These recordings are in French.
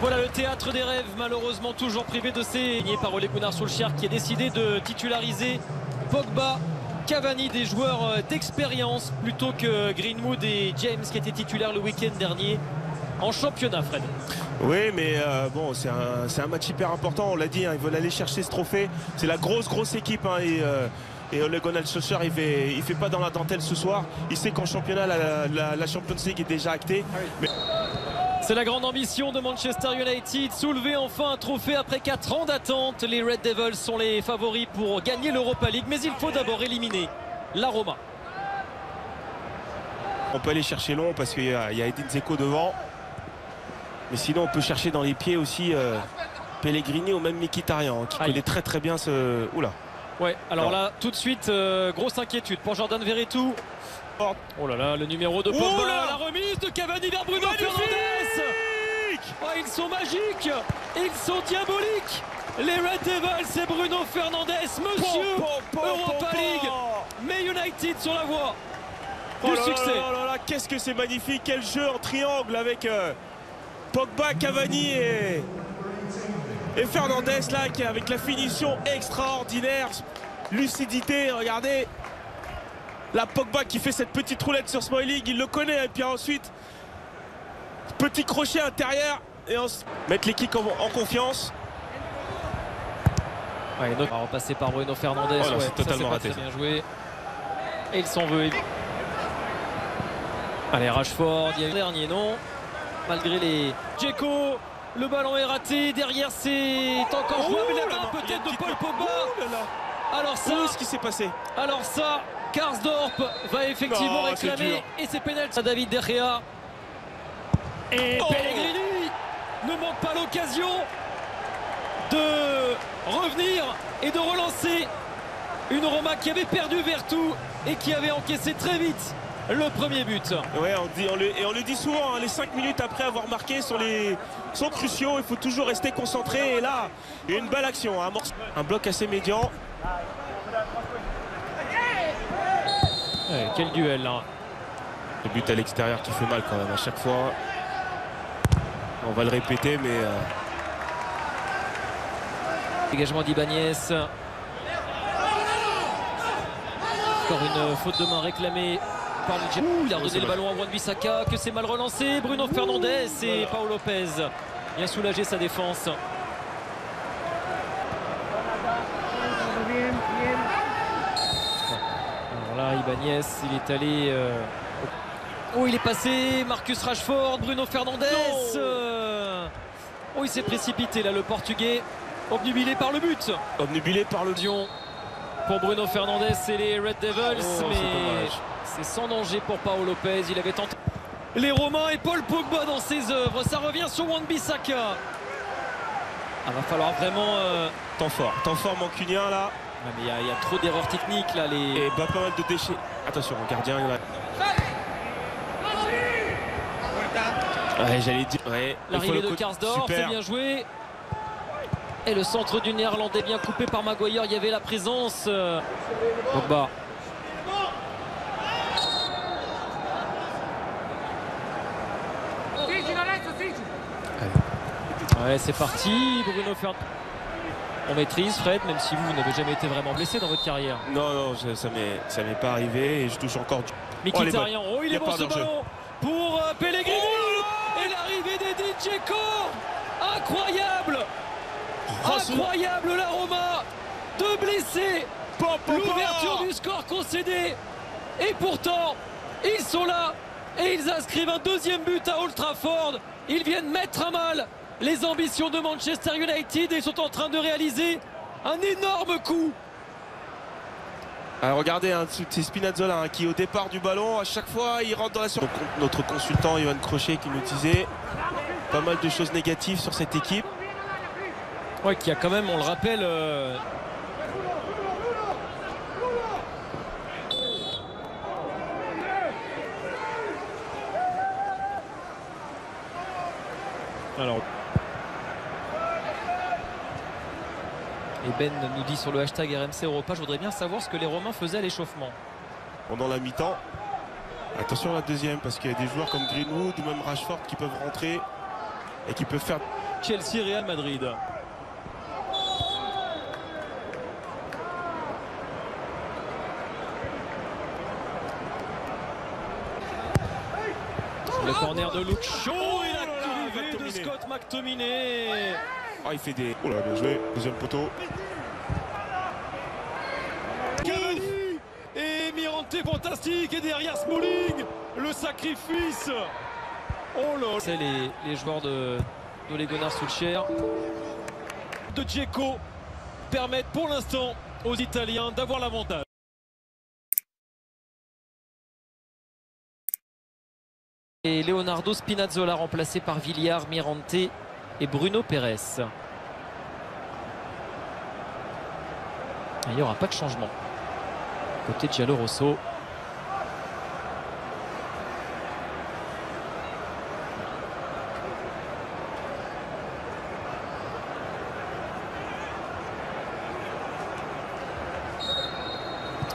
Voilà le théâtre des rêves, malheureusement toujours privé de ses... Signé par Ole Gunnar Solskjaer qui a décidé de titulariser Pogba, Cavani, des joueurs d'expérience plutôt que Greenwood et James qui étaient titulaires le week-end dernier en championnat, Fred. Oui, mais bon, c'est un match hyper important, on l'a dit, hein, ils veulent aller chercher ce trophée. C'est la grosse équipe, hein, et Ole Gunnar Solskjaer, il fait pas dans la dentelle ce soir. Il sait qu'en championnat, la Champions League est déjà actée. Mais... C'est la grande ambition de Manchester United, soulever enfin un trophée après 4 ans d'attente. Les Red Devils sont les favoris pour gagner l'Europa League, mais il faut d'abord éliminer la Roma. On peut aller chercher long parce qu'il y a Edin Džeko devant. Mais sinon, on peut chercher dans les pieds aussi Pellegrini ou même Mkhitaryan, qui connaît très bien ce... Oula. Ouais, alors là, tout de suite, grosse inquiétude pour Jordan Verretou. Oh là là, le numéro de Pogba, la remise de Cavani vers Bruno Fernandes. Oh, ils sont magiques, ils sont diaboliques. Les Red Devils, c'est Bruno Fernandes, monsieur Europa League. Mais United sur la voie du succès. Qu'est-ce que c'est magnifique, quel jeu en triangle avec Pogba, Cavani et Fernandes là, qui avec la finition extraordinaire, lucidité, regardez. La Pogba qui fait cette petite roulette sur Smalling, il le connaît, et puis ensuite petit crochet intérieur et on mettre l'équipe en confiance. Ouais, donc, on va repasser par Bruno Fernandes, oh, ouais, c'est totalement raté. Bien joué. Et il s'en veut. Allez, Rashford, il y a eu dernier non. Malgré les Džeko, le ballon est raté, derrière c'est encore jouable, la main peut-être de Paul Pogba. Alors ça, ce qui s'est passé. Alors ça, Karsdorp va effectivement réclamer et c'est pénalty à David De Gea. Et Pellegrini ne manque pas l'occasion de revenir et de relancer une Roma qui avait perdu Verretou et qui avait encaissé très vite le premier but. Ouais, on le dit souvent, hein, les 5 minutes après avoir marqué sont cruciaux, il faut toujours rester concentré. Et là, il y a une belle action, hein, un bloc assez médian. Ouais, quel duel là. Le but à l'extérieur qui fait mal quand même à chaque fois. On va le répéter mais... Dégagement d'Ibanez. Encore une faute de main réclamée par le James. Il a redonné le ballon à Wan-Bissaka, que c'est mal relancé. Bruno Fernandes et Pau Lopez vient soulager sa défense. Ibanez, il est allé... Oh, il est passé, Marcus Rashford, Bruno Fernandes. Oh, il s'est précipité là, le Portugais, obnubilé par le but. Obnubilé par le Dion. Pour Bruno Fernandes et les Red Devils, mais c'est sans danger pour Pau Lopez. Il avait tenté... Les Romains et Paul Pogba dans ses œuvres, ça revient sur Wan-Bissaka. Ah, va falloir vraiment... Temps fort mancunien là. Il y a trop d'erreurs techniques là. Et pas mal de déchets. Attention, le gardien là. Ouais, j'allais dire. Ouais, l'arrivée de Karsdorp, c'est bien joué. Et le centre du Néerlandais bien coupé par Maguire. Il y avait la présence. Pogba. Ouais, c'est parti. Bruno Fernandes. On maîtrise, Fred, même si vous n'avez jamais été vraiment blessé dans votre carrière. Non, ça m'est pas arrivé et je touche encore du... Mkhitaryan, il est bon ce ballon pour Pellegrini. Et l'arrivée d'Edin Džeko. Incroyable, incroyable la Roma. 2 blessés, l'ouverture du score concédé. Et pourtant, ils sont là et ils inscrivent un 2e but à Old Trafford. Ils viennent mettre à mal les ambitions de Manchester United, ils sont en train de réaliser un énorme coup. Alors regardez, hein, c'est Spinazzola hein, qui au départ du ballon, à chaque fois il rentre dans la surface. Notre consultant Yvan Crochet qui nous disait pas mal de choses négatives sur cette équipe. Ouais, qui a quand même, on le rappelle... Alors... Et Ben nous dit sur le hashtag RMC Europa, je voudrais bien savoir ce que les Romains faisaient à l'échauffement. Pendant la mi-temps, attention à la deuxième parce qu'il y a des joueurs comme Greenwood ou même Rashford qui peuvent rentrer et qui peuvent faire... Chelsea, Real Madrid. Le corner de Luke Shaw et la cuvée de Scott McTominay. Ah, il fait des... Oula, bien joué, deuxième poteau. Et Mirante fantastique, et derrière Smalling, le sacrifice. Oh là, c'est les joueurs de Ole Gunnar Solskjaer. De Džeko permettent pour l'instant aux Italiens d'avoir l'avantage. Et Leonardo Spinazzola remplacé par Villiard, Mirante et Bruno Pérez. Il n'y aura pas de changement. Côté de Giallo Rosso.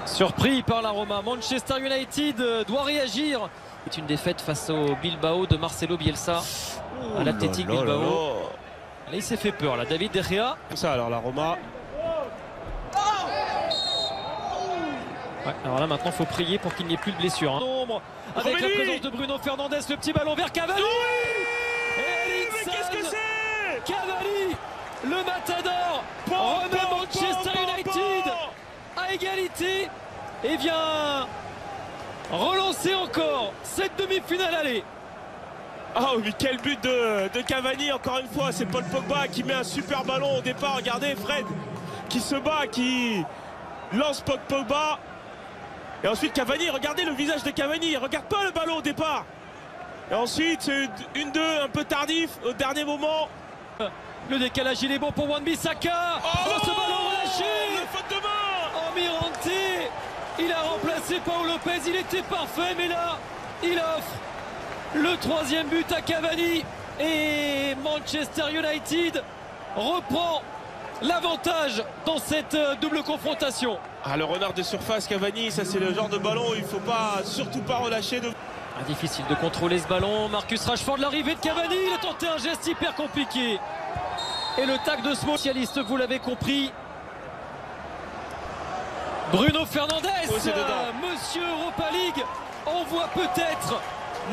Surpris par la Roma, Manchester United doit réagir. C'est une défaite face au Bilbao de Marcelo Bielsa, à l'Athletic Bilbao. Là, il s'est fait peur, là, David De Gea. Comme ça, alors la Roma. Ouais, alors là, maintenant, il faut prier pour qu'il n'y ait plus de blessures. Hein. Avec la présence de Bruno Fernandes, le petit ballon vers Cavani. Oui, mais qu'est-ce que c'est? Cavani, le matador, remet Manchester United à égalité. Et vient relancer encore cette demi-finale allée. Ah oui, quel but de Cavani, encore une fois. C'est Paul Pogba qui met un super ballon au départ. Regardez Fred qui se bat, qui lance Pogba. Et ensuite Cavani, regardez le visage de Cavani. Il regarde pas le ballon au départ. Et ensuite, c'est une, deux, un peu tardif au dernier moment. Le décalage, il est bon pour Wan-Bissaka. Oh, ce ballon relâché. La faute de main. Oh, Mirante. Il a remplacé Pau Lopez, il était parfait, mais là, il offre le troisième but à Cavani. Et Manchester United reprend l'avantage dans cette double confrontation. Ah, le renard de surface, Cavani, ça c'est le genre de ballon, il ne faut pas, surtout pas relâcher. Difficile de contrôler ce ballon. Marcus Rashford, l'arrivée de Cavani, il a tenté un geste hyper compliqué. Et le tac de ce spécialiste, vous l'avez compris. Bruno Fernandes, oh, monsieur Europa League, envoie peut-être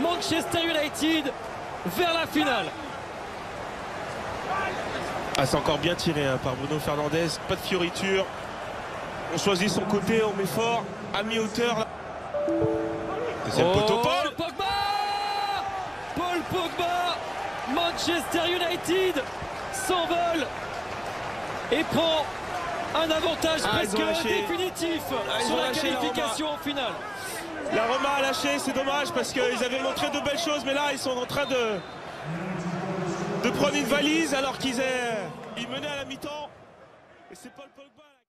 Manchester United vers la finale. Ah, c'est encore bien tiré hein, par Bruno Fernandes, pas de fioriture. On choisit son côté, on met fort, à mi-hauteur. Deuxième poteau, Paul Pogba, Manchester United s'envole et prend un avantage presque définitif sur la qualification en finale. La Roma a lâché, c'est dommage parce qu'ils avaient montré de belles choses, mais là ils sont en train de prendre une valise alors qu'ils menaient à la mi-temps. Et c'est Paul Pogba.